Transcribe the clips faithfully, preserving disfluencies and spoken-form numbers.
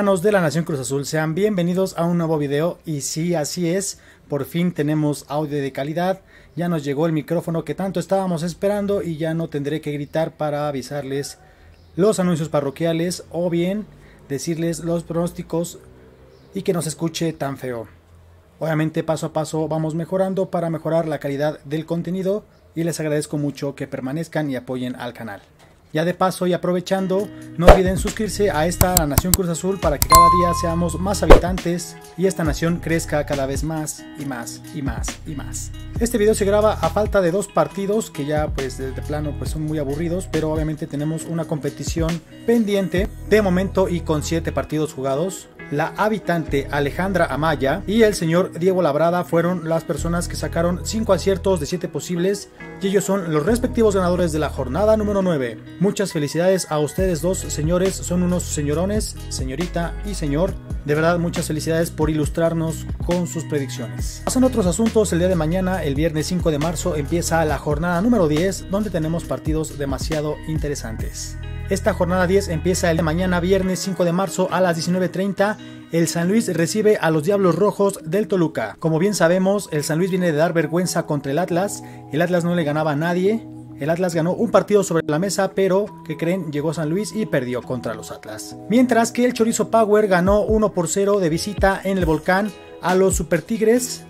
Hermanos de la Nación Cruz Azul, sean bienvenidos a un nuevo video. Y sí, así es, por fin tenemos audio de calidad. Ya nos llegó el micrófono que tanto estábamos esperando y ya no tendré que gritar para avisarles los anuncios parroquiales o bien decirles los pronósticos y que no se escuche tan feo. Obviamente paso a paso vamos mejorando para mejorar la calidad del contenido y les agradezco mucho que permanezcan y apoyen al canal. Ya de paso y aprovechando, no olviden suscribirse a esta La Nación Cruz Azul para que cada día seamos más habitantes y esta nación crezca cada vez más y más y más y más. Este video se graba a falta de dos partidos que ya pues de plano pues son muy aburridos, pero obviamente tenemos una competición pendiente de momento y con siete partidos jugados. La habitante Alejandra Amaya y el señor Diego Labrada fueron las personas que sacaron cinco aciertos de siete posibles y ellos son los respectivos ganadores de la jornada número nueve. Muchas felicidades a ustedes dos señores, son unos señorones, señorita y señor. De verdad, muchas felicidades por ilustrarnos con sus predicciones. Pasan otros asuntos, el día de mañana, el viernes cinco de marzo, empieza la jornada número diez, donde tenemos partidos demasiado interesantes. Esta jornada diez empieza el de mañana viernes cinco de marzo a las diecinueve treinta. El San Luis recibe a los Diablos Rojos del Toluca. Como bien sabemos, el San Luis viene de dar vergüenza contra el Atlas. El Atlas no le ganaba a nadie. El Atlas ganó un partido sobre la mesa, pero ¿qué creen? Llegó San Luis y perdió contra los Atlas. Mientras que el Chorizo Power ganó uno por cero de visita en el Volcán a los Super Tigres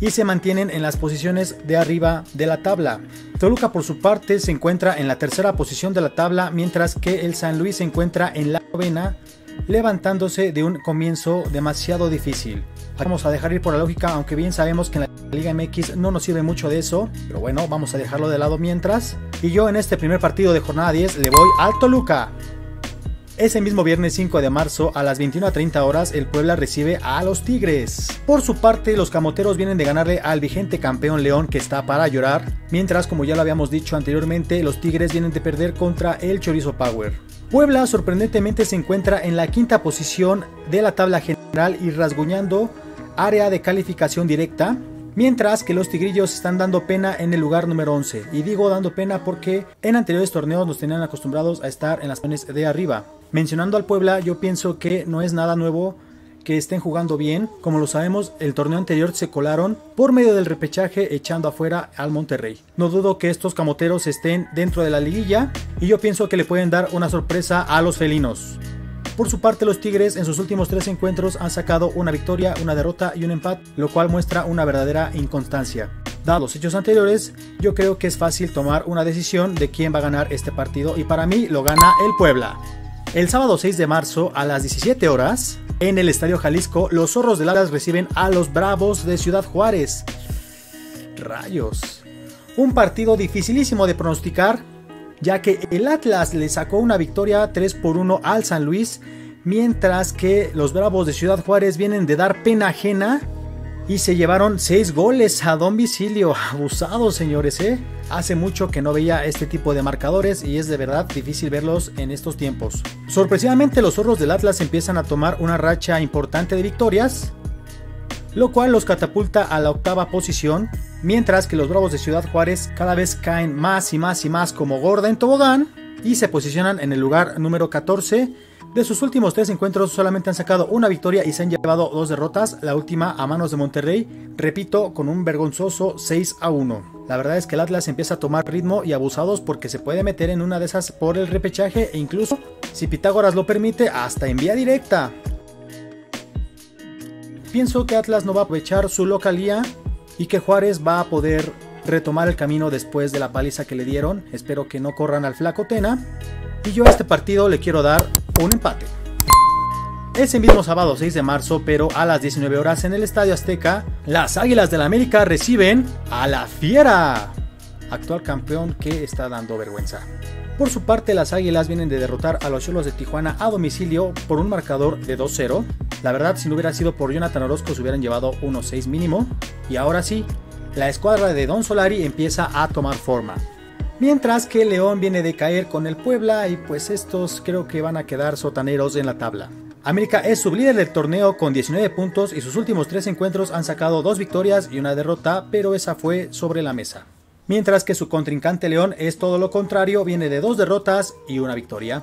y se mantienen en las posiciones de arriba de la tabla. Toluca por su parte se encuentra en la tercera posición de la tabla, mientras que el San Luis se encuentra en la novena, levantándose de un comienzo demasiado difícil. Vamos a dejar ir por la lógica, aunque bien sabemos que en la Liga M X no nos sirve mucho de eso, pero bueno, vamos a dejarlo de lado mientras. Y yo en este primer partido de jornada diez le voy al Toluca. Ese mismo viernes cinco de marzo a las veintiuno treinta horas el Puebla recibe a los Tigres. Por su parte, los camoteros vienen de ganarle al vigente campeón León, que está para llorar, mientras, como ya lo habíamos dicho anteriormente, los Tigres vienen de perder contra el Chorizo Power. Puebla sorprendentemente se encuentra en la quinta posición de la tabla general y rasguñando área de calificación directa, mientras que los tigrillos están dando pena en el lugar número once. Y digo dando pena porque en anteriores torneos nos tenían acostumbrados a estar en las zonas de arriba. Mencionando al Puebla, yo pienso que no es nada nuevo que estén jugando bien. Como lo sabemos, el torneo anterior se colaron por medio del repechaje echando afuera al Monterrey. No dudo que estos camoteros estén dentro de la liguilla y yo pienso que le pueden dar una sorpresa a los felinos. Por su parte, los Tigres en sus últimos tres encuentros han sacado una victoria, una derrota y un empate, lo cual muestra una verdadera inconstancia. Dados los hechos anteriores, yo creo que es fácil tomar una decisión de quién va a ganar este partido y para mí lo gana el Puebla. El sábado seis de marzo a las diecisiete horas, en el Estadio Jalisco, los Zorros del Atlas reciben a los Bravos de Ciudad Juárez. Rayos. Un partido dificilísimo de pronosticar, ya que el Atlas le sacó una victoria tres por uno al San Luis, mientras que los Bravos de Ciudad Juárez vienen de dar pena ajena y se llevaron seis goles a domicilio. Abusados, señores, ¿eh? Hace mucho que no veía este tipo de marcadores y es de verdad difícil verlos en estos tiempos. Sorpresivamente, los Zorros del Atlas empiezan a tomar una racha importante de victorias, lo cual los catapulta a la octava posición, mientras que los Bravos de Ciudad Juárez cada vez caen más y más y más como gorda en tobogán y se posicionan en el lugar número catorce. De sus últimos tres encuentros solamente han sacado una victoria y se han llevado dos derrotas, la última a manos de Monterrey, repito, con un vergonzoso seis a uno. La verdad es que el Atlas empieza a tomar ritmo y abusados porque se puede meter en una de esas por el repechaje e incluso, si Pitágoras lo permite, hasta en vía directa. Pienso que Atlas no va a aprovechar su localía y que Juárez va a poder retomar el camino después de la paliza que le dieron. Espero que no corran al flaco Tena. Y yo a este partido le quiero dar un empate. Ese mismo sábado seis de marzo, pero a las diecinueve horas en el Estadio Azteca, las Águilas del América reciben a la Fiera, actual campeón que está dando vergüenza. Por su parte, las Águilas vienen de derrotar a los Cholos de Tijuana a domicilio por un marcador de dos cero. La verdad, si no hubiera sido por Jonathan Orozco se hubieran llevado uno seis mínimo. Y ahora sí, la escuadra de Don Solari empieza a tomar forma. Mientras que León viene de caer con el Puebla y pues estos creo que van a quedar sotaneros en la tabla. América es sublíder del torneo con diecinueve puntos y sus últimos tres encuentros han sacado dos victorias y una derrota, pero esa fue sobre la mesa. Mientras que su contrincante León es todo lo contrario, viene de dos derrotas y una victoria.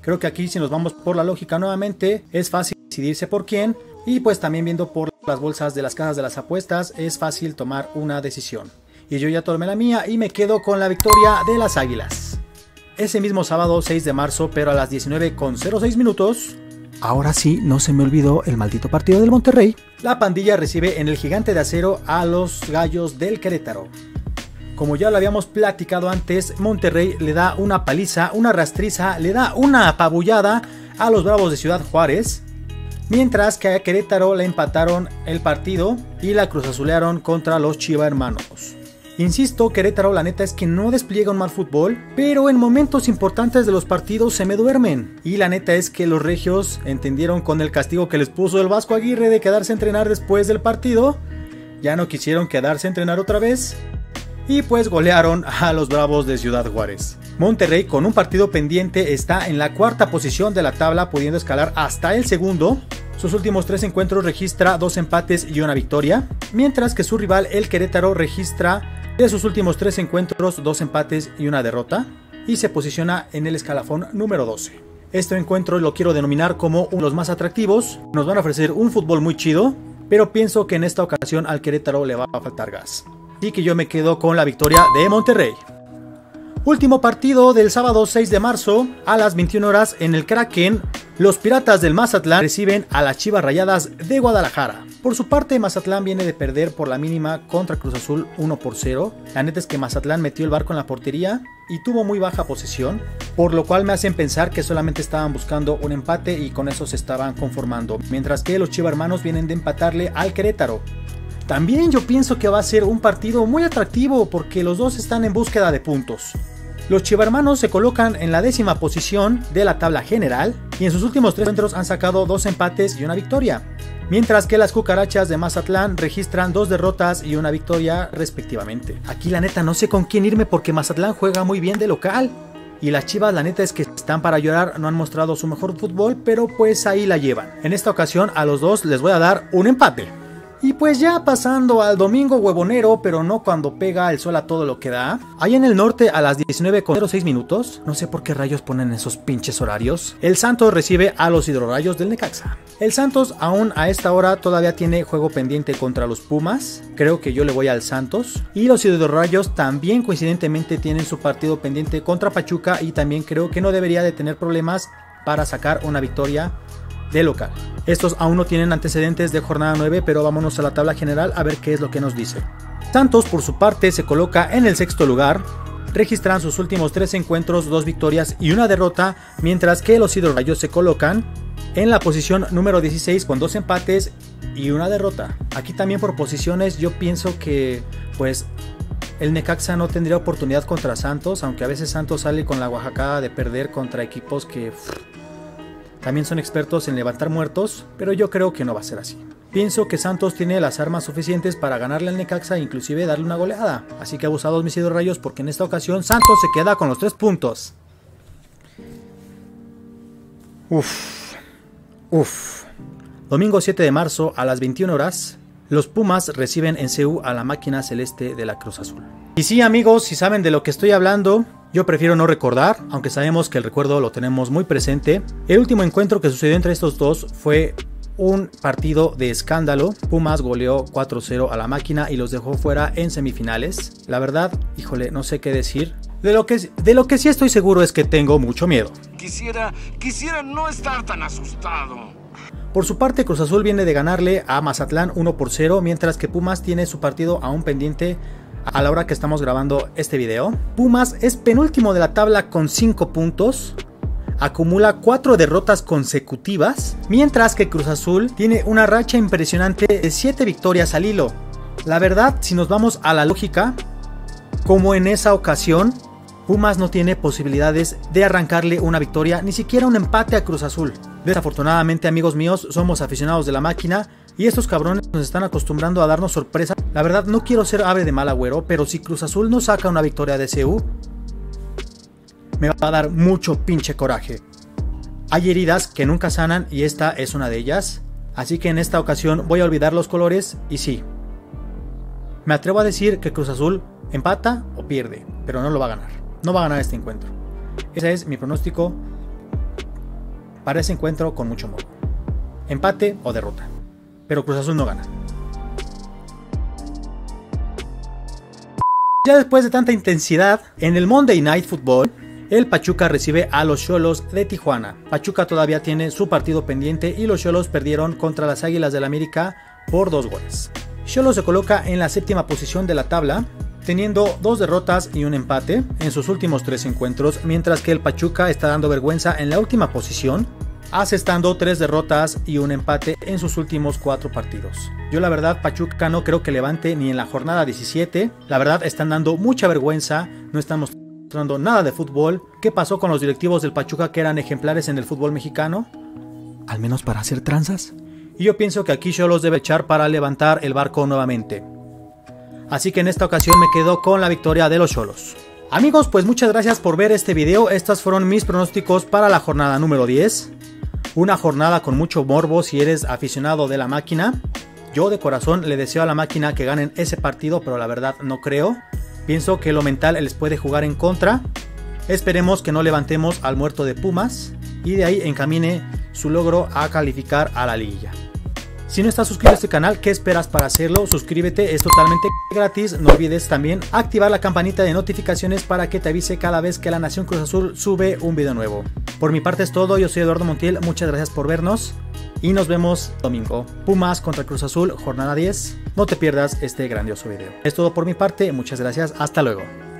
Creo que aquí, si nos vamos por la lógica nuevamente, es fácil decidirse por quién, y pues también viendo por las bolsas de las casas de las apuestas es fácil tomar una decisión. Y yo ya tomé la mía y me quedo con la victoria de las Águilas. Ese mismo sábado seis de marzo, pero a las diecinueve con seis minutos, ahora sí, no se me olvidó el maldito partido del Monterrey, la pandilla recibe en el Gigante de Acero a los Gallos del Querétaro. Como ya lo habíamos platicado antes, Monterrey le da una paliza, una rastriza, le da una apabullada a los Bravos de Ciudad Juárez, mientras que a Querétaro le empataron el partido y la cruzazulearon contra los Chivas Hermanos. Insisto, Querétaro la neta es que no despliega un mal fútbol, pero en momentos importantes de los partidos se me duermen. Y la neta es que los regios entendieron con el castigo que les puso el Vasco Aguirre de quedarse a entrenar después del partido. Ya no quisieron quedarse a entrenar otra vez y pues golearon a los Bravos de Ciudad Juárez. Monterrey, con un partido pendiente, está en la cuarta posición de la tabla, pudiendo escalar hasta el segundo. Sus últimos tres encuentros registra dos empates y una victoria, mientras que su rival el Querétaro registra de sus últimos tres encuentros, dos empates y una derrota, y se posiciona en el escalafón número doce. Este encuentro lo quiero denominar como uno de los más atractivos. Nos van a ofrecer un fútbol muy chido, pero pienso que en esta ocasión al Querétaro le va a faltar gas. Así que yo me quedo con la victoria de Monterrey. Último partido del sábado seis de marzo, a las veintiuna horas en el Kraken, los Piratas del Mazatlán reciben a las Chivas Rayadas de Guadalajara. Por su parte, Mazatlán viene de perder por la mínima contra Cruz Azul uno por cero. La neta es que Mazatlán metió el barco en la portería y tuvo muy baja posesión, por lo cual me hacen pensar que solamente estaban buscando un empate y con eso se estaban conformando, mientras que los Chivas Hermanos vienen de empatarle al Querétaro. También yo pienso que va a ser un partido muy atractivo porque los dos están en búsqueda de puntos. Los chivarmanos se colocan en la décima posición de la tabla general y en sus últimos tres encuentros han sacado dos empates y una victoria, mientras que las cucarachas de Mazatlán registran dos derrotas y una victoria respectivamente. Aquí la neta no sé con quién irme porque Mazatlán juega muy bien de local y las Chivas la neta es que están para llorar, no han mostrado su mejor fútbol, pero pues ahí la llevan. En esta ocasión a los dos les voy a dar un empate. Y pues ya pasando al domingo huevonero, pero no cuando pega el sol a todo lo que da. Ahí en el norte a las diecinueve con seis minutos, no sé por qué rayos ponen esos pinches horarios, el Santos recibe a los Hidrorrayos del Necaxa. El Santos aún a esta hora todavía tiene juego pendiente contra los Pumas, creo que yo le voy al Santos. Y los Hidrorrayos también coincidentemente tienen su partido pendiente contra Pachuca y también creo que no debería de tener problemas para sacar una victoria de local. Estos aún no tienen antecedentes de jornada nueve, pero vámonos a la tabla general a ver qué es lo que nos dice. Santos por su parte se coloca en el sexto lugar, registran sus últimos tres encuentros, dos victorias y una derrota, mientras que los Hidrorrayos se colocan en la posición número dieciséis con dos empates y una derrota. Aquí también por posiciones yo pienso que pues el Necaxa no tendría oportunidad contra Santos, aunque a veces Santos sale con la oaxacada de perder contra equipos que también son expertos en levantar muertos, pero yo creo que no va a ser así. Pienso que Santos tiene las armas suficientes para ganarle al Necaxa e inclusive darle una goleada. Así que abusados mis Hidrorrayos porque en esta ocasión Santos se queda con los tres puntos. Uf, uf. Domingo siete de marzo a las veintiuna horas, los Pumas reciben en C U a la Máquina Celeste de la Cruz Azul. Y sí amigos, si saben de lo que estoy hablando, yo prefiero no recordar, aunque sabemos que el recuerdo lo tenemos muy presente. El último encuentro que sucedió entre estos dos fue un partido de escándalo. Pumas goleó cuatro cero a la Máquina y los dejó fuera en semifinales. La verdad, híjole, no sé qué decir. De lo que, de lo que sí estoy seguro es que tengo mucho miedo. Quisiera, quisiera no estar tan asustado. Por su parte, Cruz Azul viene de ganarle a Mazatlán uno por cero, mientras que Pumas tiene su partido aún pendiente a la hora que estamos grabando este video. Pumas es penúltimo de la tabla con cinco puntos, acumula cuatro derrotas consecutivas, mientras que Cruz Azul tiene una racha impresionante de siete victorias al hilo. La verdad, si nos vamos a la lógica, como en esa ocasión, Pumas no tiene posibilidades de arrancarle una victoria, ni siquiera un empate a Cruz Azul. Desafortunadamente, amigos míos, somos aficionados de la Máquina y estos cabrones nos están acostumbrando a darnos sorpresas. La verdad, no quiero ser ave de mal agüero, pero si Cruz Azul no saca una victoria de C U, me va a dar mucho pinche coraje. Hay heridas que nunca sanan y esta es una de ellas. Así que en esta ocasión voy a olvidar los colores y sí, me atrevo a decir que Cruz Azul empata o pierde, pero no lo va a ganar. No va a ganar este encuentro. Ese es mi pronóstico para ese encuentro con mucho amor. empate o derrota, pero Cruz Azul no gana. Ya después de tanta intensidad, en el Monday Night Football, el Pachuca recibe a los Xolos de Tijuana. Pachuca todavía tiene su partido pendiente y los Xolos perdieron contra las Águilas del la América por dos goles. Xolos se coloca en la séptima posición de la tabla, teniendo dos derrotas y un empate en sus últimos tres encuentros, mientras que el Pachuca está dando vergüenza en la última posición, asestando tres derrotas y un empate en sus últimos cuatro partidos. Yo la verdad Pachuca no creo que levante ni en la jornada diecisiete, la verdad están dando mucha vergüenza, no estamos mostrando nada de fútbol. ¿Qué pasó con los directivos del Pachuca que eran ejemplares en el fútbol mexicano? Al menos para hacer tranzas. Y yo pienso que aquí Xolos debe echar para levantar el barco nuevamente. Así que en esta ocasión me quedo con la victoria de los Xolos. Amigos, pues muchas gracias por ver este video. Estas fueron mis pronósticos para la jornada número diez. Una jornada con mucho morbo si eres aficionado de la máquina. Yo de corazón le deseo a la máquina que ganen ese partido, pero la verdad no creo. Pienso que lo mental les puede jugar en contra. Esperemos que no levantemos al muerto de Pumas y de ahí encamine su logro a calificar a la liguilla. Si no estás suscrito a este canal, ¿qué esperas para hacerlo? Suscríbete, es totalmente gratis. No olvides también activar la campanita de notificaciones para que te avise cada vez que La Nación Cruz Azul sube un video nuevo. Por mi parte es todo, yo soy Eduardo Montiel, muchas gracias por vernos y nos vemos domingo. Pumas contra Cruz Azul, jornada diez. No te pierdas este grandioso video. Es todo por mi parte, muchas gracias, hasta luego.